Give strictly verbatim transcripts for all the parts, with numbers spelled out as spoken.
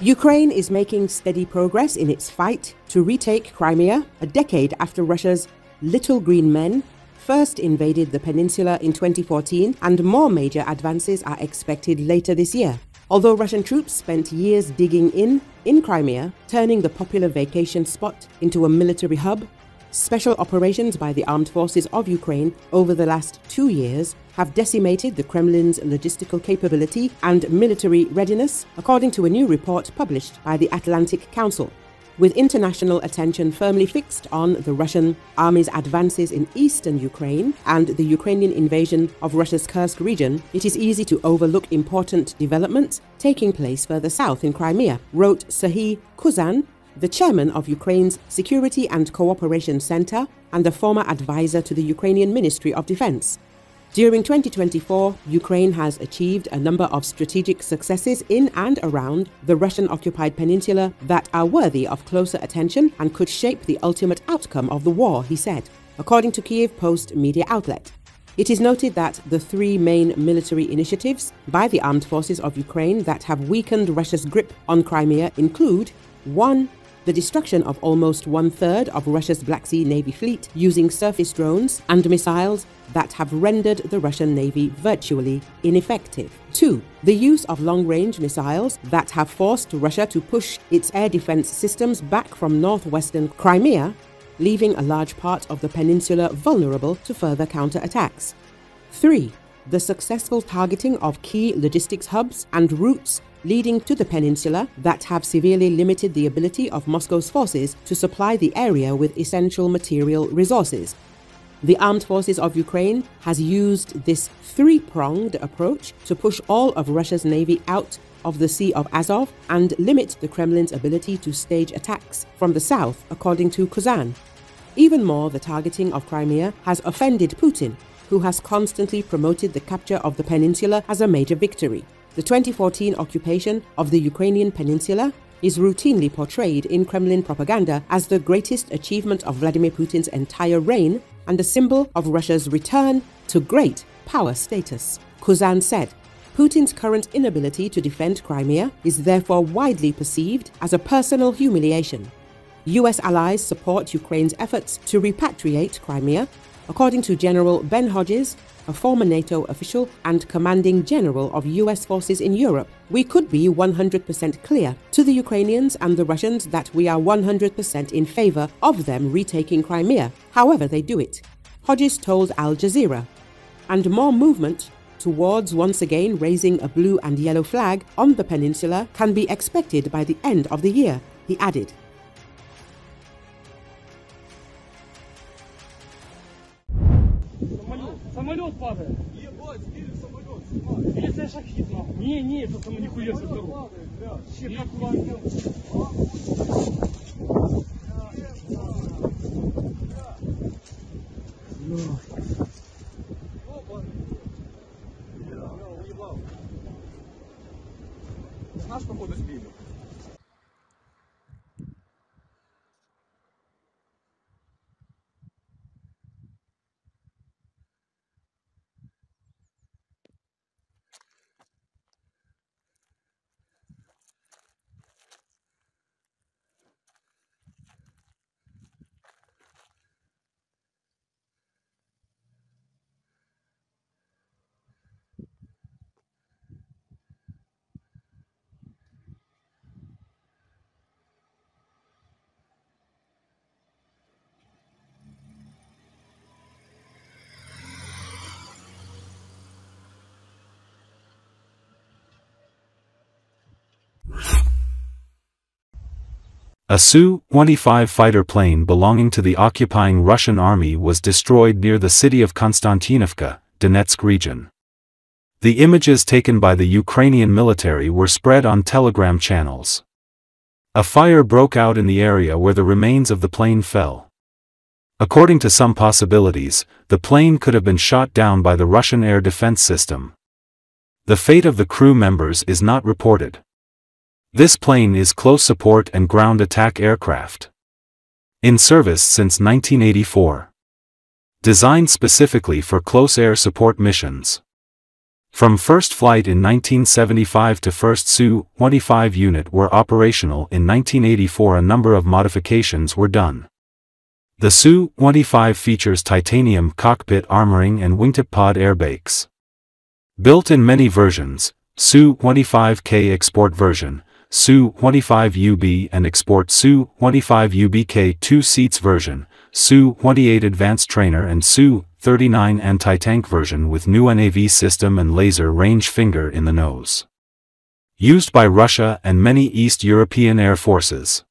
Ukraine is making steady progress in its fight to retake Crimea a decade after Russia's Little Green Men first invaded the peninsula in twenty fourteen, and more major advances are expected later this year. Although Russian troops spent years digging in, in Crimea, turning the popular vacation spot into a military hub, special operations by the Armed Forces of Ukraine over the last two years have decimated the Kremlin's logistical capability and military readiness, according to a new report published by the Atlantic Council. With international attention firmly fixed on the Russian army's advances in eastern Ukraine and the Ukrainian invasion of Russia's Kursk region, it is easy to overlook important developments taking place further south in Crimea, wrote Serhii Kuzan, the chairman of Ukraine's Security and Cooperation Center and a former advisor to the Ukrainian Ministry of Defense. During twenty twenty-four, Ukraine has achieved a number of strategic successes in and around the Russian-occupied peninsula that are worthy of closer attention and could shape the ultimate outcome of the war, he said, according to Kyiv Post media outlet. It is noted that the three main military initiatives by the Armed Forces of Ukraine that have weakened Russia's grip on Crimea include one. The destruction of almost one-third of Russia's Black Sea Navy fleet using surface drones and missiles that have rendered the Russian Navy virtually ineffective. Two. The use of long-range missiles that have forced Russia to push its air defense systems back from northwestern Crimea, leaving a large part of the peninsula vulnerable to further counterattacks. Three. The successful targeting of key logistics hubs and routes leading to the peninsula that have severely limited the ability of Moscow's forces to supply the area with essential material resources. The Armed Forces of Ukraine has used this three-pronged approach to push all of Russia's navy out of the Sea of Azov and limit the Kremlin's ability to stage attacks from the south, according to Kuzan. Even more, the targeting of Crimea has offended Putin, who has constantly promoted the capture of the peninsula as a major victory. The twenty fourteen occupation of the Ukrainian peninsula is routinely portrayed in Kremlin propaganda as the greatest achievement of Vladimir Putin's entire reign and a symbol of Russia's return to great power status. Kuzan said, Putin's current inability to defend Crimea is therefore widely perceived as a personal humiliation. U S allies support Ukraine's efforts to repatriate Crimea, according to General Ben Hodges, a former NATO official and commanding general of U S forces in Europe. We could be one hundred percent clear to the Ukrainians and the Russians that we are one hundred percent in favor of them retaking Crimea, however they do it, Hodges told Al Jazeera. And more movement towards once again raising a blue and yellow flag on the peninsula can be expected by the end of the year, he added. Самолет падает. Ебать, сбили самолет, снимай. Или это шахид, нахуй. Не, не, это самолет нихуя себе дорога. Че, как у вас делать? Опа. Бля, уебал. Знаешь, походу сбили? A Su twenty-five fighter plane belonging to the occupying Russian army was destroyed near the city of Konstantynivka, Donetsk region. The images taken by the Ukrainian military were spread on Telegram channels. A fire broke out in the area where the remains of the plane fell. According to some possibilities, the plane could have been shot down by the Russian air defense system. The fate of the crew members is not reported. This plane is close support and ground attack aircraft. In service since nineteen eighty-four. Designed specifically for close air support missions. From first flight in nineteen seventy-five to first S U twenty-five unit were operational in nineteen eighty-four, a number of modifications were done. The S U twenty-five features titanium cockpit armoring and wingtip pod airbags. Built in many versions, S U twenty-five K export version, S U twenty-five U B and export S U twenty-five U B K two seats version, S U twenty-eight advanced trainer and S U thirty-nine anti-tank version with new N A V system and laser range finger in the nose. Used by Russia and many East European air forces.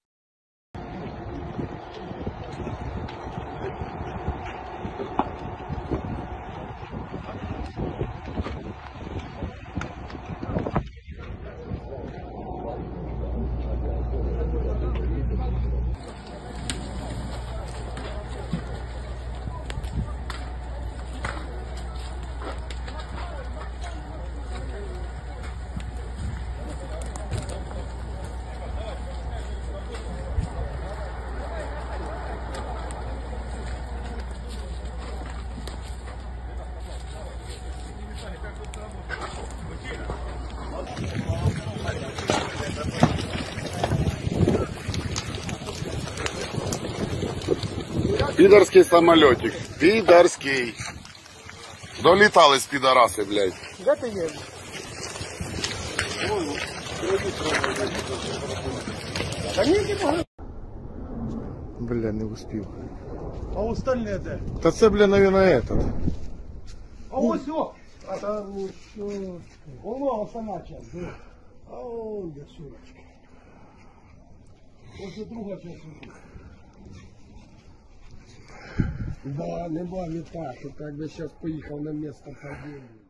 Пидорский самолетик. Пидорский. Долетал из пидорасы, блядь. Где ты едешь? Бля, не успел. А остальные-то? Да это, бля, наверное, этот. А вот все. А там еще. Голова сама часть. А он я сюрочка. Вот и другая часть. Да, нема летаха, как бы сейчас поехал на место падения.